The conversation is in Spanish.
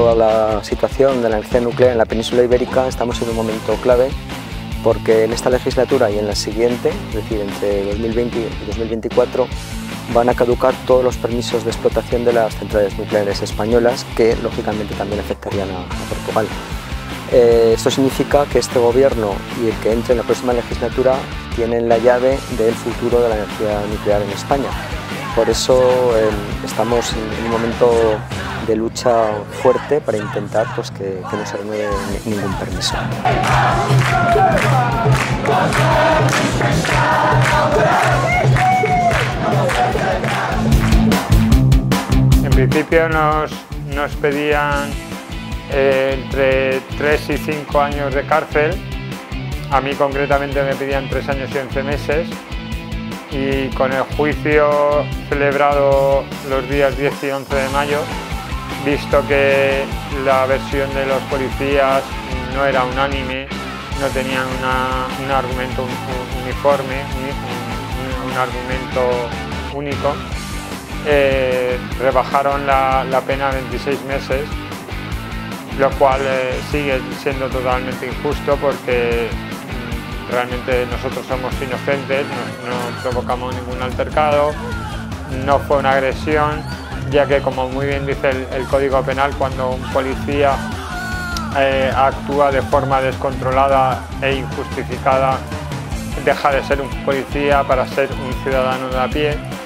cuanto a la situación de la energía nuclear en la península ibérica, estamos en un momento clave porque en esta legislatura y en la siguiente, es decir, entre 2020 y 2024, van a caducar todos los permisos de explotación de las centrales nucleares españolas, que lógicamente también afectarían a Portugal. Esto significa que este gobierno y el que entre en la próxima legislatura tienen la llave del futuro de la energía nuclear en España. Por eso estamos en un momento de lucha fuerte para intentar pues, que no se renueve ningún permiso. En principio nos pedían entre 3 y 5 años de cárcel. A mí concretamente me pedían 3 años y 11 meses. Y con el juicio celebrado los días 10 y 11 de mayo, visto que la versión de los policías no era unánime, no tenían un argumento uniforme, un argumento único, rebajaron la pena a 26 meses, lo cual sigue siendo totalmente injusto porque realmente nosotros somos inocentes, no provocamos ningún altercado, no fue una agresión, ya que como muy bien dice el Código Penal, cuando un policía actúa de forma descontrolada e injustificada, deja de ser un policía para ser un ciudadano de a pie.